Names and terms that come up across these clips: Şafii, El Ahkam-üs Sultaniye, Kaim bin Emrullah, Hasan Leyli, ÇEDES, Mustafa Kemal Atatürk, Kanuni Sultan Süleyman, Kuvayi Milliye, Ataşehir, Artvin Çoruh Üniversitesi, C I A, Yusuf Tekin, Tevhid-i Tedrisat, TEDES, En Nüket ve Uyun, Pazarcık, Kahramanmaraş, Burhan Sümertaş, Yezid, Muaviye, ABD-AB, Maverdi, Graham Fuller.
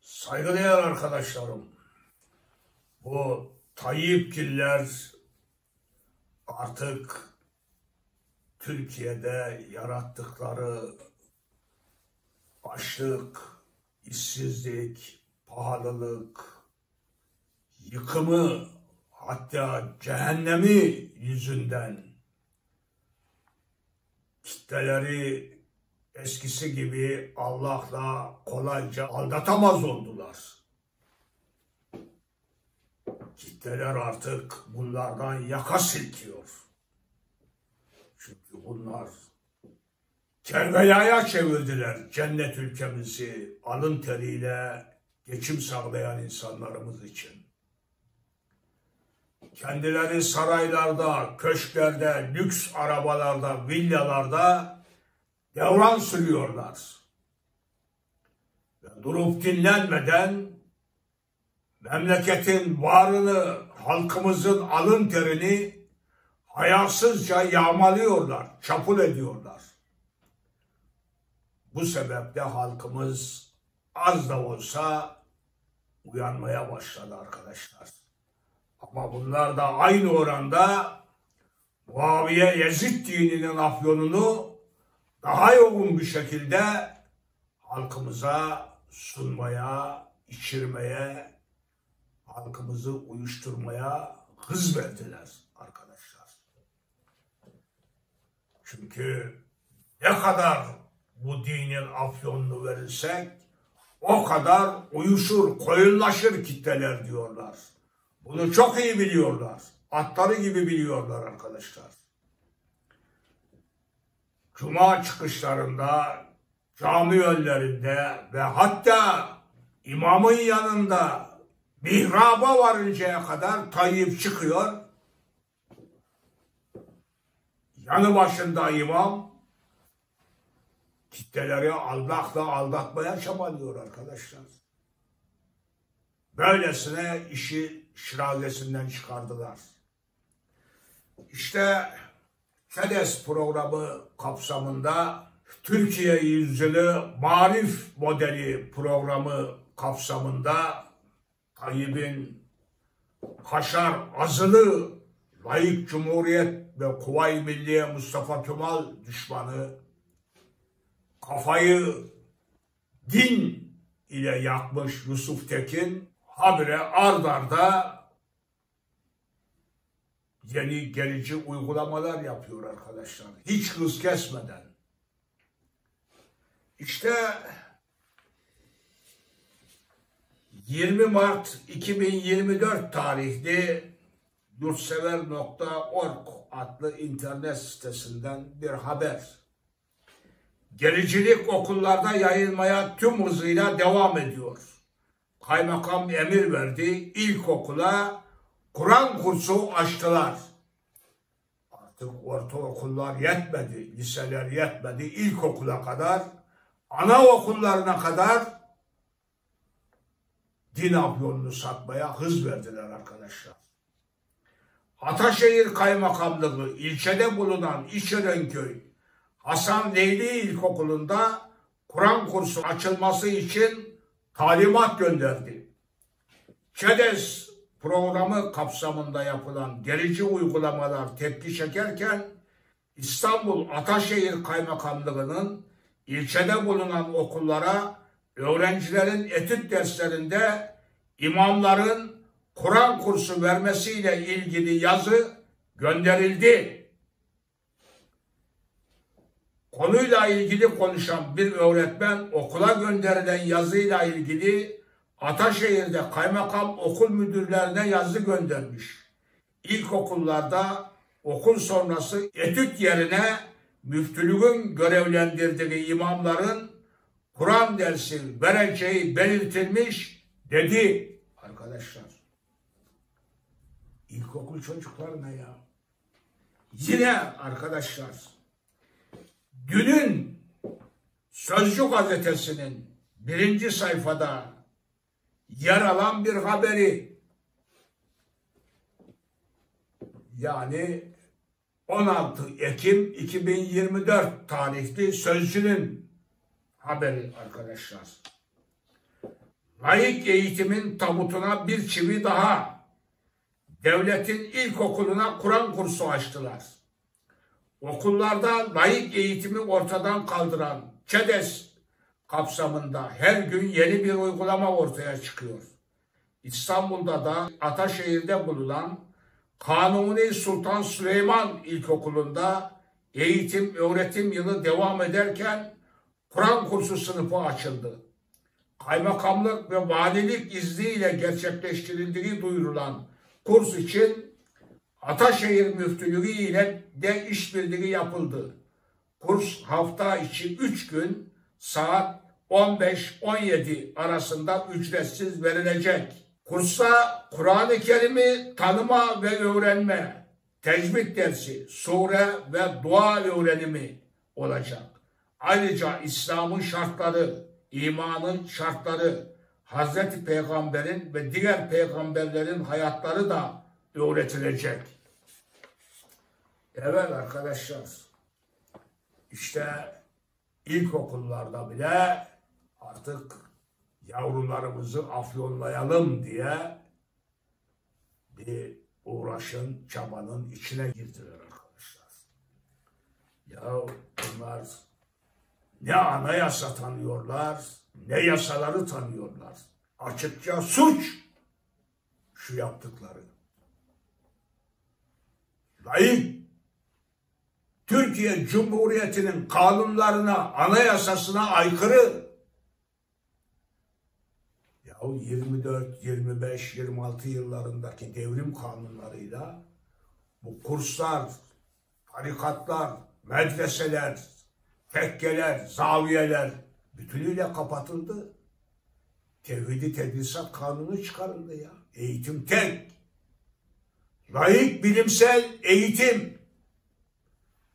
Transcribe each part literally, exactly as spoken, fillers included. Saygıdeğer arkadaşlarım, bu Tayyipçiler artık Türkiye'de yarattıkları açlık, işsizlik, pahalılık, yıkımı, hatta cehennemi yüzünden kitleleri eskisi gibi Allah'la kolayca aldatamaz oldular. Kitleler artık bunlardan yaka silkiyor. Çünkü bunlar Kerbela'ya çevirdiler cennet ülkemizi, alın teriyle geçim sağlayan insanlarımız için. Kendileri saraylarda, köşklerde, lüks arabalarda, villalarda devran sürüyorlar. Ve durup dinlenmeden memleketin varını, halkımızın alın terini hayasızca yağmalıyorlar, çapul ediyorlar. Bu sebeple halkımız az da olsa uyanmaya başladı arkadaşlar. Ama bunlar da aynı oranda Muaviye Yezid dininin afyonunu daha yoğun bir şekilde halkımıza sunmaya, içirmeye, halkımızı uyuşturmaya hız verdiler arkadaşlar. Çünkü ne kadar bu dinin afyonunu verirsek o kadar uyuşur, koyunlaşır kitleler diyorlar. Bunu çok iyi biliyorlar. Atları gibi biliyorlar arkadaşlar. Cuma çıkışlarında, cami önlerinde ve hatta imamın yanında mihraba varıncaya kadar Tayyip çıkıyor. Yanı başında imam kitleleri Allah'la aldatmaya çabalıyor arkadaşlar. Böylesine işi şirazesinden çıkardılar. İşte TEDES programı kapsamında, Türkiye yüzyılı marif modeli programı kapsamında Tayyip'in Kaşar, azılı, layık cumhuriyet ve Kuvayi Milliye Mustafa Kemal düşmanı, kafayı din ile yakmış Yusuf Tekin, habire ard arda yeni gerici uygulamalar yapıyor arkadaşlar. Hiç hız kesmeden. İşte yirmi Mart iki bin yirmi dört tarihli yurtsever nokta org adlı internet sitesinden bir haber. Gericilik okullarda yayılmaya tüm hızıyla devam ediyor. Kaymakam emir verdi. İlkokula Kur'an kursu açtılar. Artık ortaokullar yetmedi, liseler yetmedi. İlkokula kadar, anaokullarına kadar din afyonunu satmaya hız verdiler arkadaşlar. Ataşehir Kaymakamlığı ilçede bulunan İçerenköy Hasan Leyli İlkokulu'nda Kur'an kursu açılması için talimat gönderdi. TEDES programı kapsamında yapılan gerici uygulamalar tepki çekerken İstanbul Ataşehir Kaymakamlığı'nın ilçede bulunan okullara öğrencilerin etüt derslerinde imamların Kur'an kursu vermesiyle ilgili yazı gönderildi. Konuyla ilgili konuşan bir öğretmen okula gönderilen yazıyla ilgili Ataşehir'de kaymakam okul müdürlerine yazı göndermiş. İlkokullarda okul sonrası etüt yerine müftülüğün görevlendirdiği imamların Kur'an dersi vereceği belirtilmiş dedi arkadaşlar. İlkokul çocuklarına ya. Yine arkadaşlar, dünün Sözcü gazetesinin birinci sayfada yer alan bir haberi, yani on altı Ekim iki bin yirmi dört tarihli Sözcü'nün haberi arkadaşlar. laik eğitimin tabutuna bir çivi daha, devletin ilkokuluna Kur'an kursu açtılar. Okullarda laik eğitimi ortadan kaldıran ÇEDES kapsamında her gün yeni bir uygulama ortaya çıkıyor. İstanbul'da da Ataşehir'de bulunan Kanuni Sultan Süleyman İlkokulu'nda eğitim öğretim yılı devam ederken Kur'an kursu sınıfı açıldı. Kaymakamlık ve valilik izniyle gerçekleştirildiği duyurulan kurs için Ataşehir Müftülüğü ile de işbirliği yapıldı. Kurs hafta içi üç gün saat on beş on yedi arasında ücretsiz verilecek. Kursa Kur'an-ı Kerim'i tanıma ve öğrenme, tecvid dersi, sure ve dua öğrenimi olacak. Ayrıca İslam'ın şartları, imanın şartları, Hazreti Peygamber'in ve diğer peygamberlerin hayatları da öğretilecek. Evet arkadaşlar, işte ilkokullarda bile artık yavrularımızı afyonlayalım diye bir uğraşın, çabanın içine girdiler arkadaşlar. Ya bunlar ne anayasa tanıyorlar, ne yasaları tanıyorlar. Açıkça suç şu yaptıkları. Laik Türkiye Cumhuriyeti'nin kanunlarına, anayasasına aykırı. Ya yirmi dört, yirmi beş, yirmi altı yıllarındaki devrim kanunlarıyla bu kurslar, tarikatlar, medreseler, tekkeler, zaviyeler bütünüyle kapatıldı. Tevhid-i Tedrisat kanunu çıkarıldı ya. Eğitim tek. Laik bilimsel eğitim.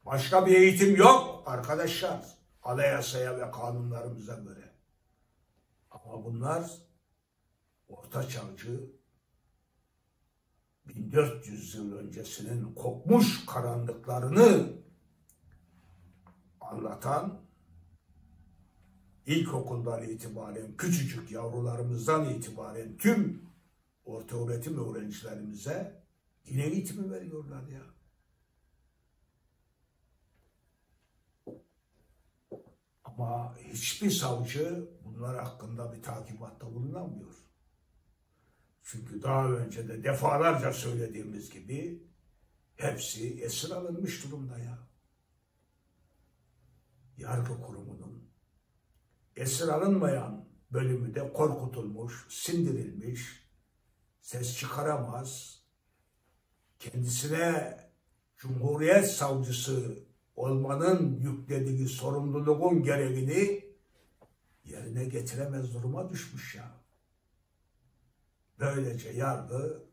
Başka bir eğitim yok arkadaşlar. Anayasaya ve kanunlarımıza göre. Ama bunlar ortaçağcı bin dört yüz yıl öncesinin kokmuş karanlıklarını anlatan, ilkokuldan itibaren küçücük yavrularımızdan itibaren tüm orta öğretim öğrencilerimize din eğitimi veriyorlar ya. Ama hiçbir savcı bunlar hakkında bir takipatta bulunamıyor. Çünkü daha önce de defalarca söylediğimiz gibi hepsi esir alınmış durumda ya. Yargı kurumunun esir alınmayan bölümü de korkutulmuş, sindirilmiş, ses çıkaramaz, kendisine Cumhuriyet Savcısı olmanın yüklediği sorumluluğun görevini yerine getiremez duruma düşmüş ya. Böylece yargı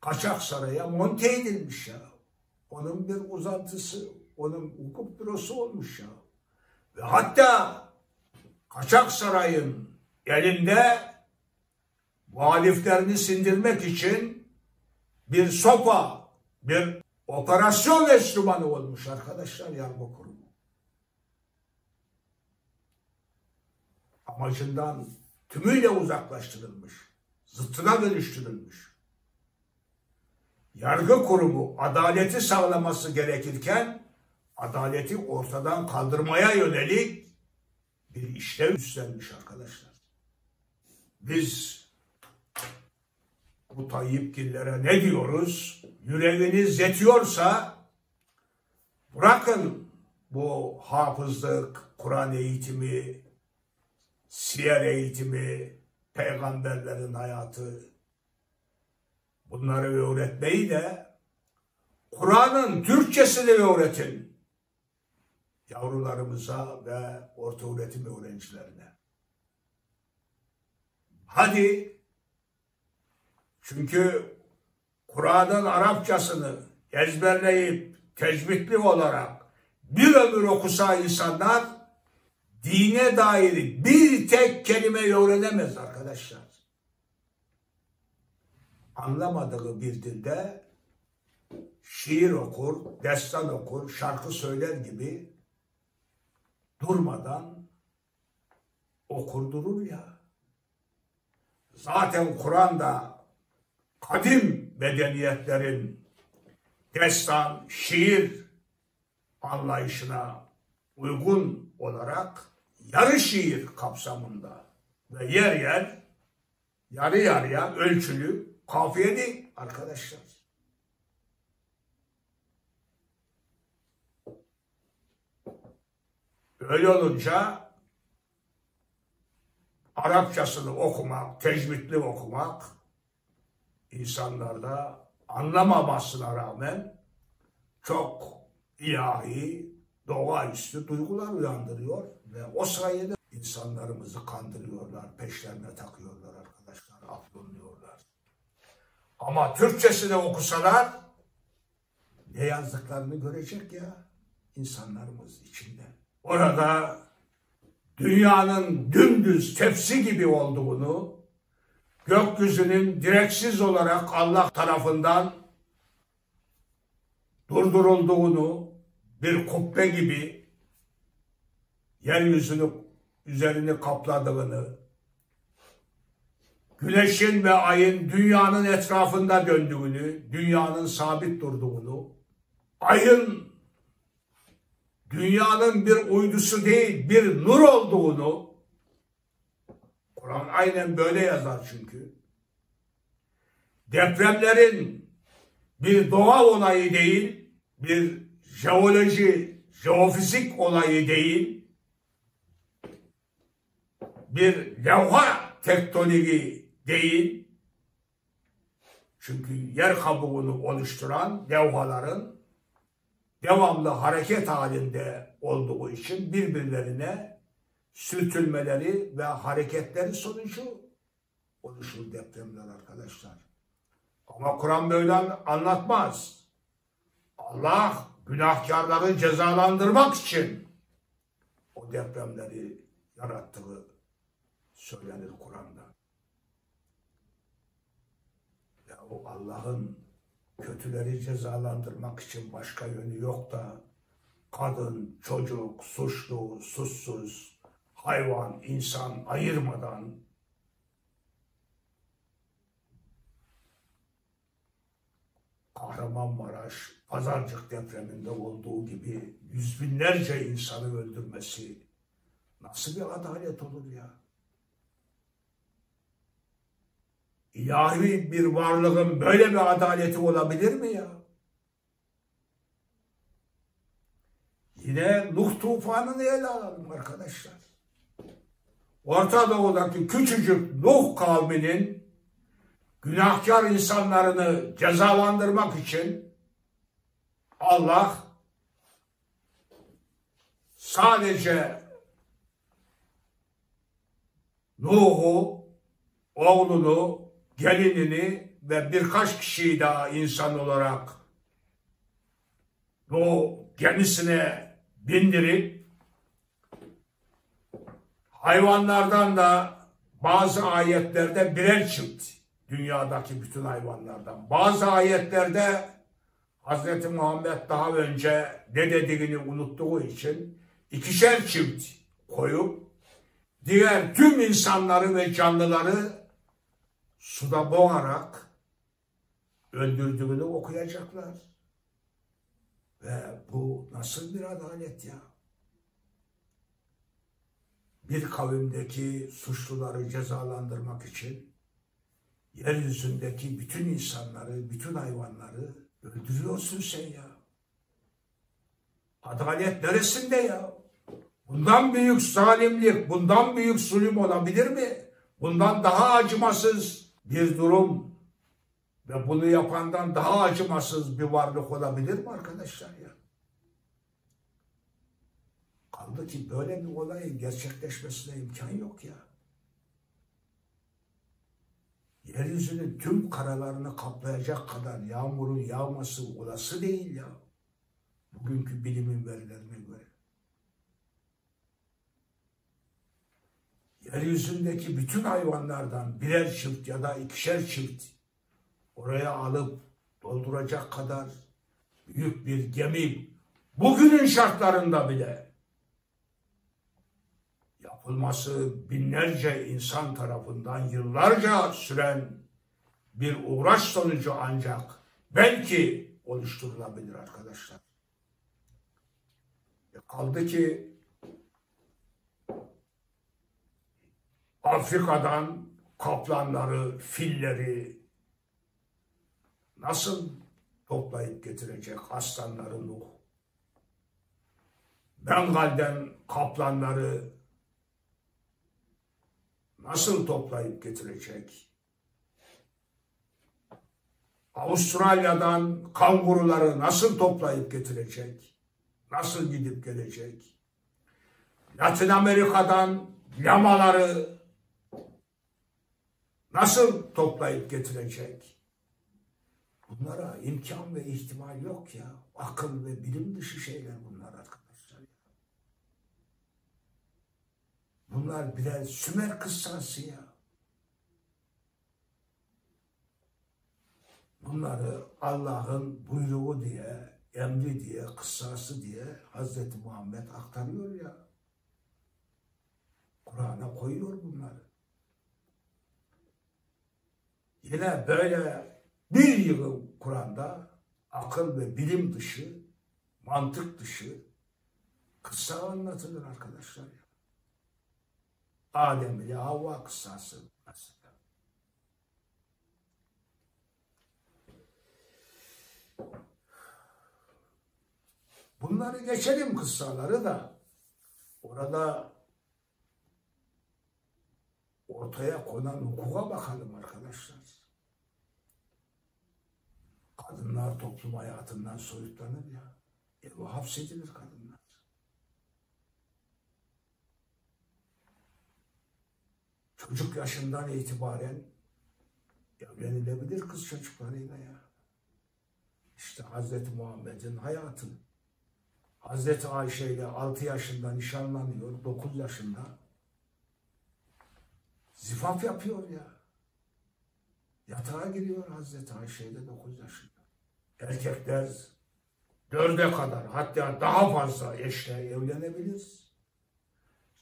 kaçak saraya monte edilmiş ya. Onun bir uzantısı, onun hukuk bürosu olmuş ya. Ve hatta kaçak sarayın elinde muhaliflerini sindirmek için bir sopa, bir operasyon enstrümanı olmuş arkadaşlar yargı kurumu. Amacından tümüyle uzaklaştırılmış, zıttına dönüştürülmüş. Yargı kurumu adaleti sağlaması gerekirken adaleti ortadan kaldırmaya yönelik bir işlev üstlenmiş arkadaşlar. Biz bu Tayyipgillere ne diyoruz? Yüreğiniz yetiyorsa bırakın bu hafızlık, Kur'an eğitimi, siyer eğitimi, peygamberlerin hayatı, bunları öğretmeyi de Kur'an'ın Türkçesini öğretin yavrularımıza ve orta öğretim öğrencilerine. Hadi, çünkü Kur'an'ın Arapçasını ezberleyip tecvidli olarak bir ömür okusa insanlar dine dair bir tek kelime öğrenemez arkadaşlar. Anlamadığı bir dilde şiir okur, destan okur, şarkı söyler gibi durmadan okurdurur ya. zaten Kur'an'da kadim medeniyetlerin destan, şiir anlayışına uygun olarak yarı şiir kapsamında ve yer yer yarı yarıya ölçülü kafiyeli arkadaşlar. Öyle olunca Arapçasını okumak, tecvidli okumak insanlarda anlamamasına rağmen çok ilahi, doğaüstü duygular uyandırıyor ve o sayede insanlarımızı kandırıyorlar, peşlerine takıyorlar arkadaşlar, aklınıyorlar. Ama Türkçesini okusalar ne yazdıklarını görecek ya insanlarımız içinde. Orada dünyanın dümdüz tepsi gibi olduğunu, gökyüzünün direksiz olarak Allah tarafından durdurulduğunu, bir kubbe gibi yeryüzünü üzerini kapladığını, güneşin ve ayın dünyanın etrafında döndüğünü, dünyanın sabit durduğunu, ayın dünyanın bir uydusu değil, bir nur olduğunu, Kur'an aynen böyle yazar çünkü. Depremlerin bir doğa olayı değil, bir jeoloji, jeofizik olayı değil, bir levha tektoniği değil. Çünkü yer kabuğunu oluşturan levhaların devamlı hareket halinde olduğu için birbirlerine sürtülmeleri ve hareketleri sonucu oluşur depremler arkadaşlar. Ama Kur'an böyle anlatmaz. Allah günahkarları cezalandırmak için o depremleri yarattığı söylenir Kur'an'da. Ya o Allah'ın kötüleri cezalandırmak için başka yönü yok da kadın, çocuk, suçlu, suçsuz, hayvan, insan ayırmadan Kahramanmaraş, Pazarcık depreminde olduğu gibi yüz binlerce insanı öldürmesi nasıl bir adalet olur ya? İlahi bir varlığın böyle bir adaleti olabilir mi ya? Yine Nuh tufanını ele alalım arkadaşlar. Orta Doğu'daki küçücük Nuh kavminin günahkar insanlarını cezalandırmak için Allah sadece Nuh'u, oğlunu, gelinini ve birkaç kişiyi daha insan olarak bu gemisine bindirip hayvanlardan da bazı ayetlerde birer çift, dünyadaki bütün hayvanlardan, bazı ayetlerde Hz. Muhammed daha önce ne dediğini unuttuğu için ikişer çift koyup diğer tüm insanları ve canlıları suda boğarak öldürdüğünü okuyacaklar. Ve bu nasıl bir adalet ya? Bir kavimdeki suçluları cezalandırmak için yeryüzündeki bütün insanları, bütün hayvanları öldürüyorsun sen ya. Adalet neresinde ya? Bundan büyük zalimlik, bundan büyük zulüm olabilir mi? Bundan daha acımasız bir durum ve bunu yapandan daha acımasız bir varlık olabilir mi arkadaşlar ya? Kaldı ki böyle bir olayın gerçekleşmesine imkan yok ya. Yeryüzünün tüm karalarını kaplayacak kadar yağmurun yağması olası değil ya. Bugünkü bilimin verilerine göre. Yeryüzündeki bütün hayvanlardan birer çift ya da ikişer çift oraya alıp dolduracak kadar büyük bir gemi bugünün şartlarında bile ya yapılması binlerce insan tarafından yıllarca süren bir uğraş sonucu ancak belki oluşturulabilir arkadaşlar. E kaldı ki Afrika'dan kaplanları, filleri nasıl toplayıp getirecek aslanları Nuh? Bengal'den kaplanları nasıl toplayıp getirecek? Avustralya'dan kanguruları nasıl toplayıp getirecek? Nasıl gidip gelecek? Latin Amerika'dan lamaları nasıl toplayıp getirecek? Bunlara imkan ve ihtimal yok ya. Akıl ve bilim dışı şeyler bunlar arkadaşlar. Bunlar biraz Sümer kıssası ya. Bunları Allah'ın buyruğu diye, emri diye, kıssası diye Hazreti Muhammed aktarıyor ya. Kur'an'a koyuyor bunları. Yine böyle bir yıl Kur'an'da akıl ve bilim dışı, mantık dışı kıssa anlatılır arkadaşlar. Adem ile Havva kıssası mesela. Bunları geçelim, kıssaları da orada ortaya konan hukuka bakalım arkadaşlar. Kadınlar toplum hayatından soyutlanır ya. E bu hapsedilir kadınlar. Çocuk yaşından itibaren evlenilebilir kız çocuklarıyla ya. İşte Hazreti Muhammed'in hayatı. Hazreti Ayşe ile altı yaşında nişanlanıyor, dokuz yaşında. Zifaf yapıyor ya. Yatağa giriyor Hazreti Ayşe ile dokuz yaşında. Erkekler dörde kadar hatta daha fazla eşle evlenebilir.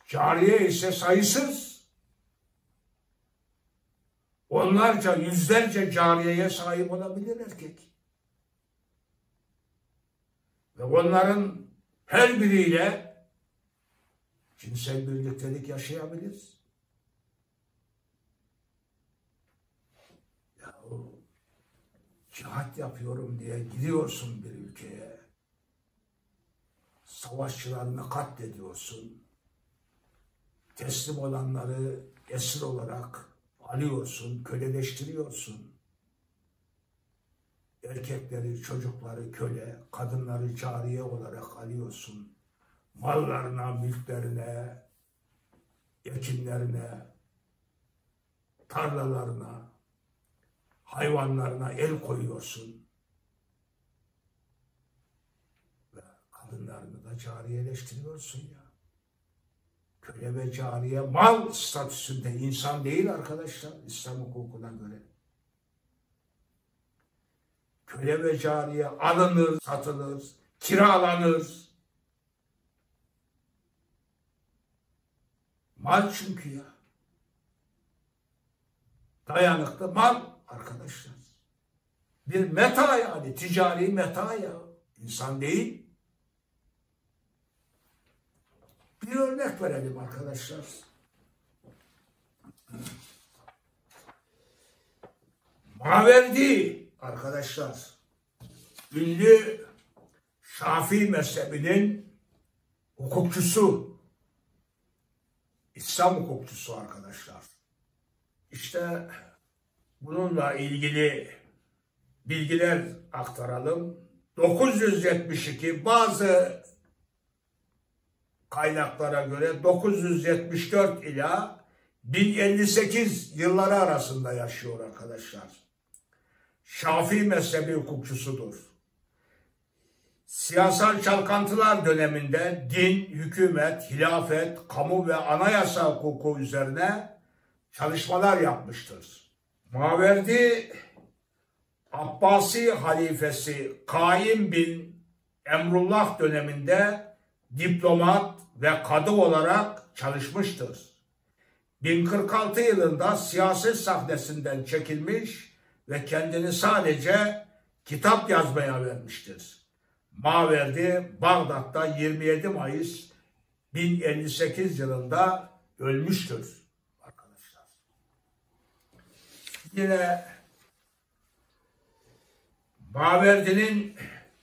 Cariye ise sayısız. Onlarca, yüzlerce cariyeye sahip olabilir erkek. Ve onların her biriyle cinsel birliktelik yaşayabiliriz. Ya o cihat yapıyorum diye gidiyorsun bir ülkeye. Savaşçılarını katlediyorsun. Teslim olanları esir olarak alıyorsun, köleleştiriyorsun. Erkekleri, çocukları köle, kadınları cariye olarak alıyorsun. Mallarına, mülklerine, ekinlerine, tarlalarına, hayvanlarına el koyuyorsun. Ve kadınlarını da cariyeleştiriyorsun ya. Köle ve cariye mal statüsünde insan değil arkadaşlar İslam hukukuna göre. Köle ve cariye alınır, satılır, kiralanır. Mal çünkü ya. Dayanıklı mal arkadaşlar. Bir meta yani, ticari meta ya. İnsan değil. Bir örnek verelim arkadaşlar. Maverdi. Arkadaşlar, ünlü Şafii mezhebinin hukukçusu, İslam hukukçusu arkadaşlar. İşte bununla ilgili bilgiler aktaralım. dokuz yüz yetmiş iki, bazı kaynaklara göre dokuz yüz yetmiş dört ila bin elli sekiz yılları arasında yaşıyor arkadaşlar. Şafii mezhebi hukukçusudur. Siyasal çalkantılar döneminde din, hükümet, hilafet, kamu ve anayasa hukuku üzerine çalışmalar yapmıştır. Maverdi, Abbasi halifesi Kaim bin Emrullah döneminde diplomat ve kadı olarak çalışmıştır. bin kırk altı yılında siyaset sahnesinden çekilmiş ve kendini sadece kitap yazmaya vermiştir. Maverdi Bağdat'ta yirmi yedi Mayıs bin elli sekiz yılında ölmüştür arkadaşlar. Yine Maverdi'nin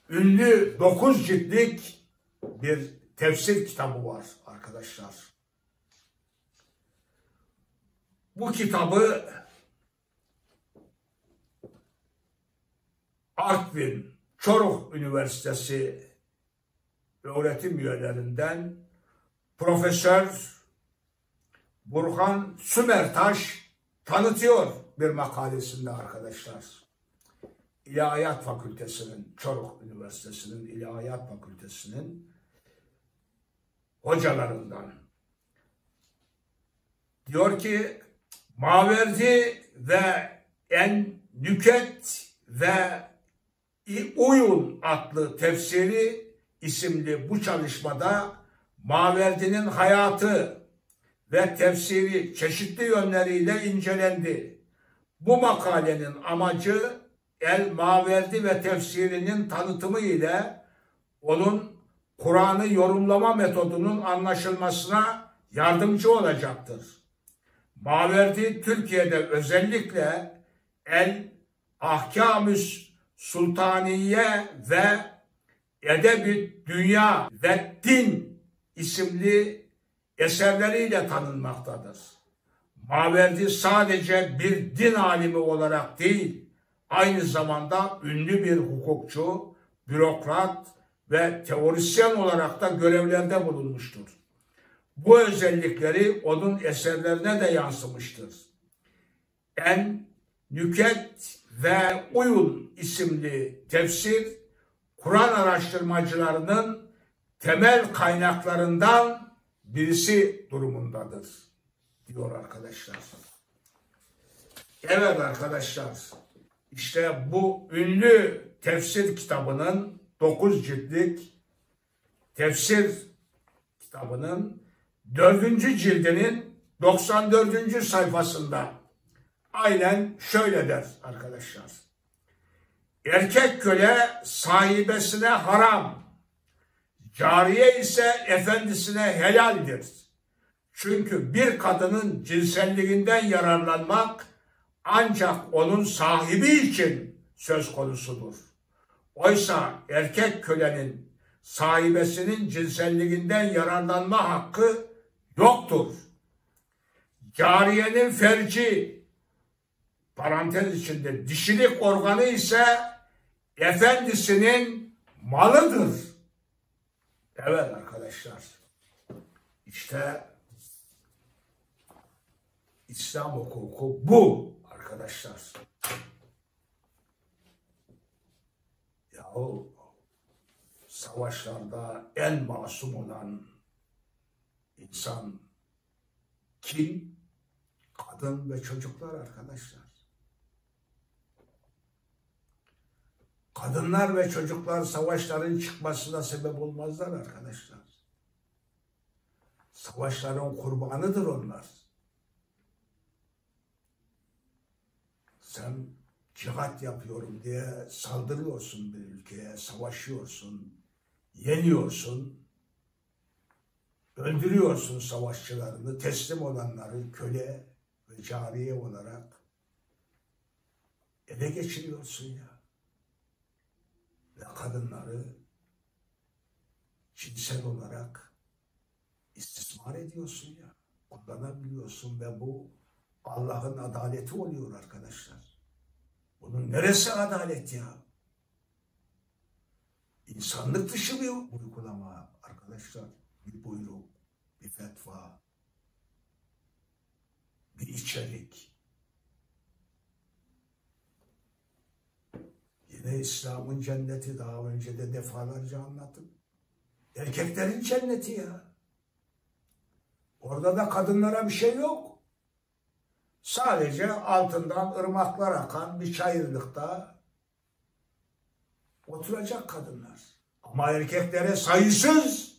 ünlü dokuz ciltlik bir tefsir kitabı var arkadaşlar. Bu kitabı Artvin Çoruh Üniversitesi öğretim üyelerinden Profesör Burhan Sümertaş tanıtıyor bir makalesinde arkadaşlar. İlahiyat Fakültesi'nin, Çoruh Üniversitesi'nin İlahiyat Fakültesi'nin hocalarından. Diyor ki Maverdi ve En Nüket ve Uyun adlı tefsiri isimli bu çalışmada Maverdi'nin hayatı ve tefsiri çeşitli yönleriyle incelendi. Bu makalenin amacı El Maverdi ve tefsirinin tanıtımı ile onun Kur'an'ı yorumlama metodunun anlaşılmasına yardımcı olacaktır. Maverdi Türkiye'de özellikle El Ahkam-üs Sultaniye ve Edeb-i Dünya ve Din isimli eserleriyle tanınmaktadır. Maverdi sadece bir din alimi olarak değil, aynı zamanda ünlü bir hukukçu, bürokrat ve teorisyen olarak da görevlerde bulunmuştur. Bu özellikleri onun eserlerine de yansımıştır. En Nüket ve Uyun isimli tefsir, Kur'an araştırmacılarının temel kaynaklarından birisi durumundadır, diyor arkadaşlar. Evet arkadaşlar, işte bu ünlü tefsir kitabının, dokuz ciltlik tefsir kitabının dördüncü cildinin doksan dördüncü sayfasında aynen şöyle der arkadaşlar. Erkek köle sahibesine haram, cariye ise efendisine helaldir. Çünkü bir kadının cinselliğinden yararlanmak ancak onun sahibi için söz konusudur. Oysa erkek kölenin sahibesinin cinselliğinden yararlanma hakkı yoktur. Cariyenin ferci, parantez içinde dişilik organı ise efendisinin malıdır. Evet arkadaşlar. İşte İslam hukuku bu arkadaşlar. Yahu savaşlarda en masum olan insan kim? Kadın ve çocuklar arkadaşlar. Kadınlar ve çocuklar savaşların çıkmasına sebep olmazlar arkadaşlar. Savaşların kurbanıdır onlar. Sen cihat yapıyorum diye saldırıyorsun bir ülkeye, savaşıyorsun, yeniyorsun, öldürüyorsun savaşçılarını, teslim olanları köle ve cariye olarak ele geçiriyorsun ya. Ve kadınları cinsel olarak istismar ediyorsun ya, kullanabiliyorsun ve bu Allah'ın adaleti oluyor arkadaşlar. Bunun neresi adalet ya? İnsanlık dışı bir uygulama arkadaşlar, bir buyruk, bir fetva, bir içerik. Yine İslam'ın cenneti daha önce de defalarca anlattım. Erkeklerin cenneti ya. Orada da kadınlara bir şey yok. Sadece altından ırmaklar akan bir çayırlıkta oturacak kadınlar. Ama erkeklere sayısız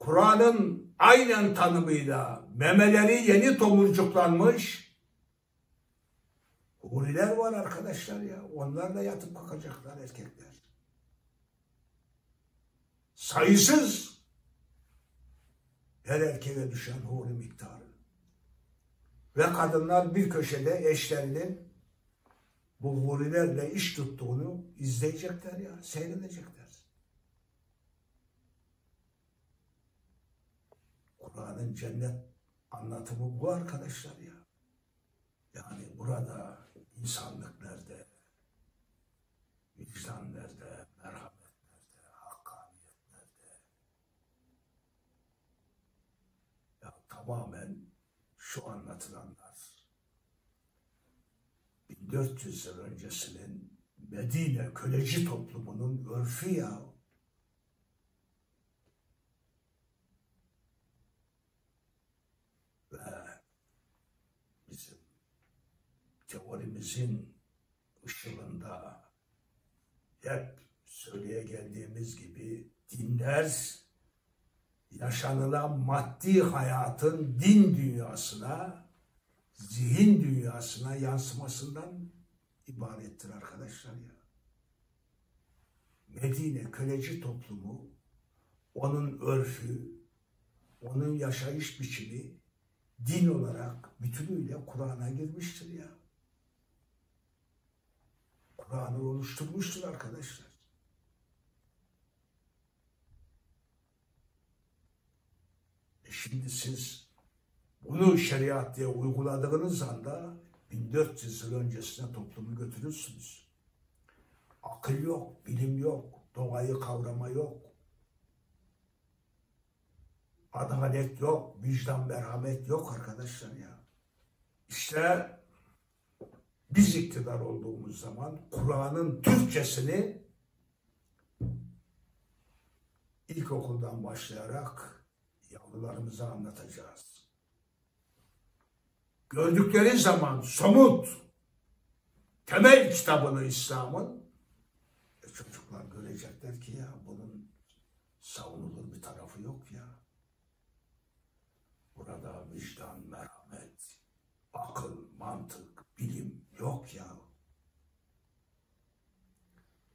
Kur'an'ın aynen tanımıyla memeleri yeni tomurcuklanmış huriler var arkadaşlar ya. Onlarla yatıp bakacaklar erkekler. Sayısız her erkeğe düşen huri miktarı. Ve kadınlar bir köşede eşlerinin bu hurilerle iş tuttuğunu izleyecekler ya, seyredecekler. Kur'an'ın cennet anlatımı bu arkadaşlar ya. Yani burada insanlık nerede, vicdan nerede, merhamet nerede, hakkaniyet nerede? Ya tamamen şu anlatılanlar bin dört yüz yıl öncesinin Medine köleci toplumunun örfü ya. Teorimizin ışığında hep söyleye geldiğimiz gibi dinler yaşanılan maddi hayatın din dünyasına, zihin dünyasına yansımasından ibarettir arkadaşlar ya. Medine köleci toplumu, onun örfü, onun yaşayış biçimi din olarak bütünüyle Kur'an'a girmiştir ya. Kur'an'ı oluşturmuştur arkadaşlar. E şimdi siz bunu şeriat diye uyguladığınız anda bin dört yüz yıl öncesine toplumu götürürsünüz. Akıl yok, bilim yok, doğayı kavrama yok. Adalet yok, vicdan, merhamet yok arkadaşlar ya. İşte biz iktidar olduğumuz zaman Kur'an'ın Türkçesini ilkokuldan başlayarak yavrularımıza anlatacağız. Gördükleri zaman somut temel kitabını İslam'ın e çocuklar görecekler ki ya bunun savunulur bir tarafı yok ya. Burada vicdan, merhamet, akıl, mantık, bilim yok ya.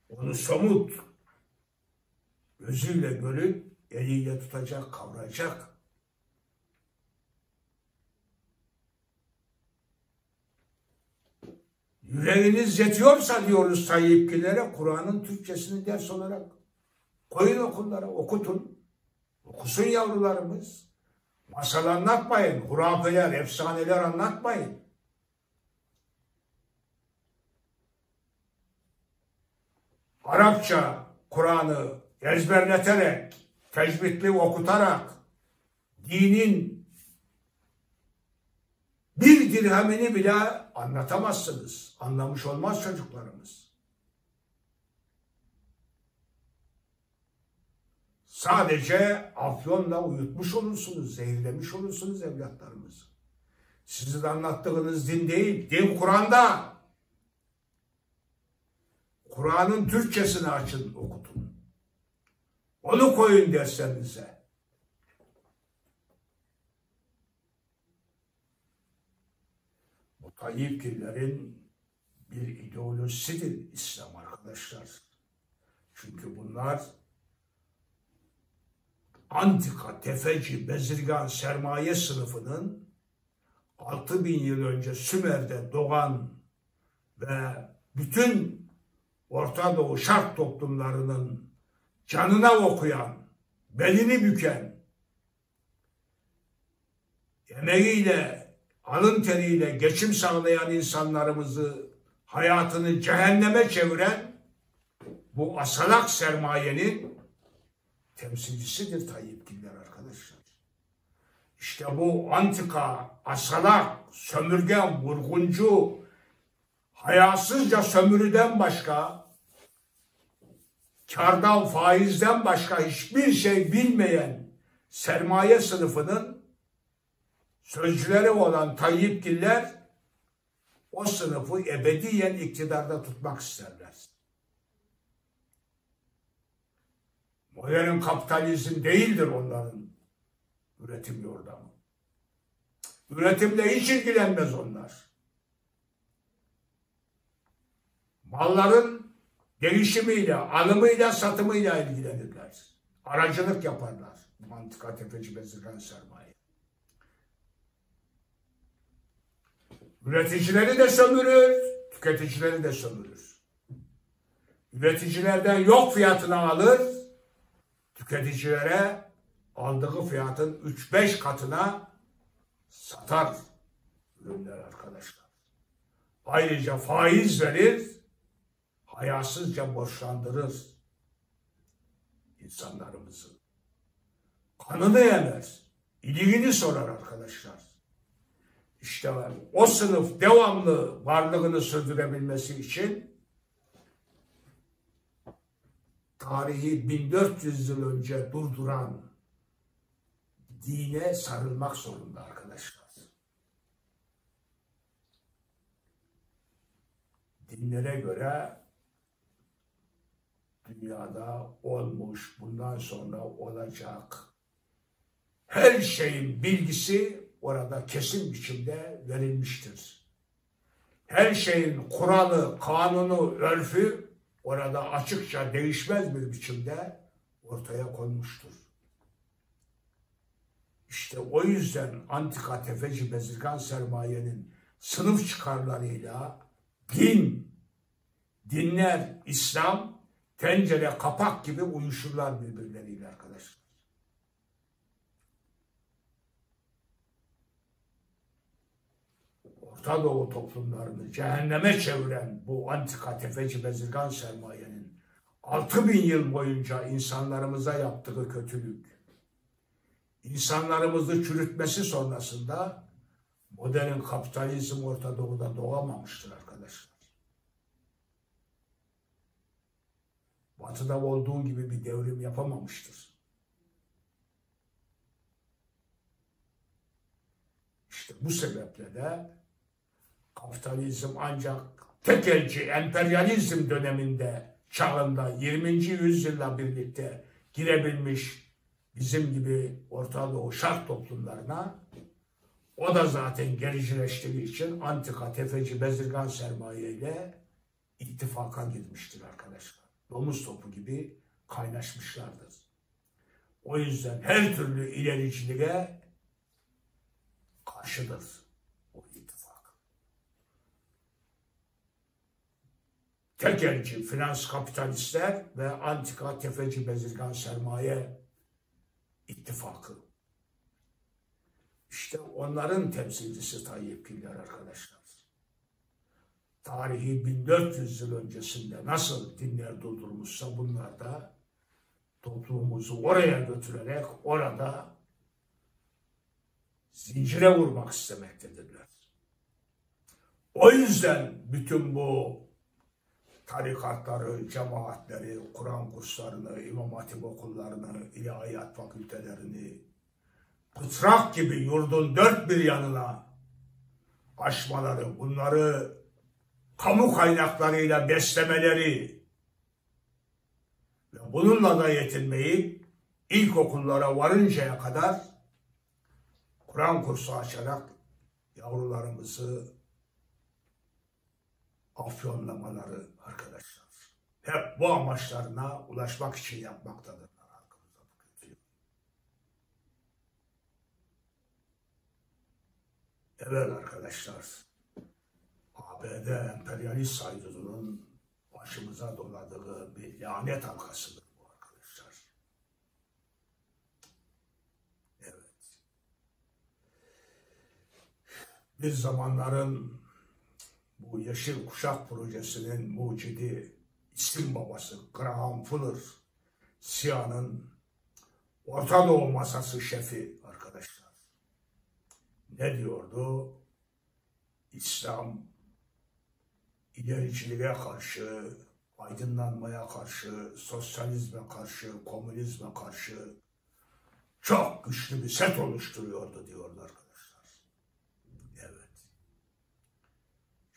Onu somut gözüyle görüp eliyle tutacak, kavrayacak. Yüreğiniz yetiyorsa diyoruz sahipkilere Kur'an'ın Türkçesini ders olarak koyun okullara, okutun. Okusun yavrularımız. Masal anlatmayın, hurafeler, efsaneler anlatmayın. Arapça Kur'an'ı ezberleterek, tecvidli okutarak, dinin bir dirhemini bile anlatamazsınız. Anlamış olmaz çocuklarımız. Sadece afyonla uyutmuş olursunuz, zehirlemiş olursunuz evlatlarımızı. Sizin anlattığınız din değil, din Kur'an'da. Kur'an'ın Türkçesini açın, okutun. Onu koyun derslerinize. Bu Tayyipgillerin bir ideolojisidir İslam arkadaşlar. Çünkü bunlar antika, tefeci, bezirgan, sermaye sınıfının altı bin yıl önce Sümer'de doğan ve bütün Orta Doğu Şark toplumlarının canına okuyan, belini büken, emeğiyle, alın teriyle geçim sağlayan insanlarımızı hayatını cehenneme çeviren bu asalak sermayenin temsilcisidir Tayyipgiller arkadaşlar. İşte bu antika, asalak, sömürgen, vurguncu, hayasızca sömürüden başka, kardan, faizden başka hiçbir şey bilmeyen sermaye sınıfının sözcüleri olan Tayyipgiller o sınıfı ebediyen iktidarda tutmak isterler. Modern kapitalizm değildir onların Üretim yordamı. Üretimle hiç ilgilenmez onlar. Malların gelişimiyle, alımıyla, satımıyla ilgilenirler. Aracılık yaparlar. Mantıka tefeci bezirgen sermaye. Üreticileri de sömürür, tüketicileri de sömürür. Üreticilerden yok fiyatını alır, tüketicilere aldığı fiyatın üç beş katına satar ürünler arkadaşlar. Ayrıca faiz verir, hayasızca borçlandırır insanlarımızı. Kanını yemer, iliğini sorar arkadaşlar. İşte o sınıf devamlı varlığını sürdürebilmesi için tarihi bin dört yüz yıl önce durduran dine sarılmak zorunda arkadaşlar. Dinlere göre dünyada olmuş, bundan sonra olacak her şeyin bilgisi orada kesin biçimde verilmiştir. Her şeyin kuralı, kanunu, örfü orada açıkça değişmez bir biçimde ortaya konmuştur. İşte o yüzden antika tefeci bezirgan sermayenin sınıf çıkarlarıyla din, dinler, İslam, tencere, kapak gibi uyuşurlar birbirleriyle arkadaşlar. Orta Doğu toplumlarını cehenneme çeviren bu antika tefeci bezirgan sermayenin altı bin yıl boyunca insanlarımıza yaptığı kötülük, insanlarımızı çürütmesi sonrasında modern kapitalizm Orta Doğu'da doğamamıştır arkadaşlar. Batı'da olduğu gibi bir devrim yapamamıştır. İşte bu sebeple de kapitalizm ancak tekelci emperyalizm döneminde, çağında yirminci yüzyılla birlikte girebilmiş bizim gibi Orta Doğu şark toplumlarına, o da zaten gericileştiği için antika tefeci bezirgan sermayeyle ittifaka girmiştir arkadaşlar. Domuz topu gibi kaynaşmışlardır. O yüzden her türlü ilericiliğe karşıdır. Tekelci finans kapitalistler ve antika tefeci bezirgan sermaye ittifakı. İşte onların temsilcisi Tayyip Güller arkadaşlar. Tarihi bin dört yüz yıl öncesinde nasıl dinler durdurmuşsa bunlar da toplumumuzu oraya götürerek orada zincire vurmak istemektedirler. O yüzden bütün bu tarikatları, cemaatleri, Kur'an kurslarını, İmam Hatip okullarını, ilahiyat fakültelerini pıtrak gibi yurdun dört bir yanına açmaları, bunları kamu kaynaklarıyla beslemeleri ve bununla da yetinmeyip ilkokullara varıncaya kadar Kur'an kursu açarak yavrularımızı afyonlamaları arkadaşlar. Hep bu amaçlarına ulaşmak için yapmaktadır. Evet arkadaşlar. A B D emperyalist saydırının başımıza doladığı bir lanet halkasıdır bu arkadaşlar. Evet. Bir zamanların bu Yeşil Kuşak Projesi'nin mucidi, isim babası Graham Fuller, C I A'nın Orta Doğu masası şefi arkadaşlar. Ne diyordu? İslam ilericiliğe karşı, aydınlanmaya karşı, sosyalizme karşı, komünizme karşı çok güçlü bir set oluşturuyordu diyorlar.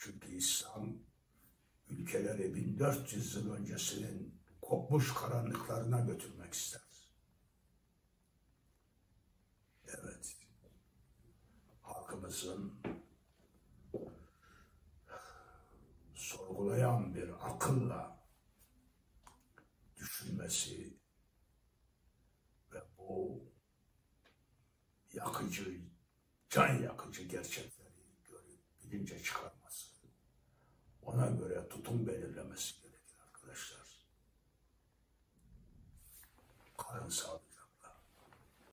Çünkü İslam ülkeleri bin dört yüz yıl öncesinin kopmuş karanlıklarına götürmek ister. Evet. varlığımızın sorgulayan bir akılla düşünmesi ve bu yakıcı, can yakıcı gerçekleri görüp bilince çıkarması, ona göre tutum belirlemesi gerekir arkadaşlar. Karın sağlığı.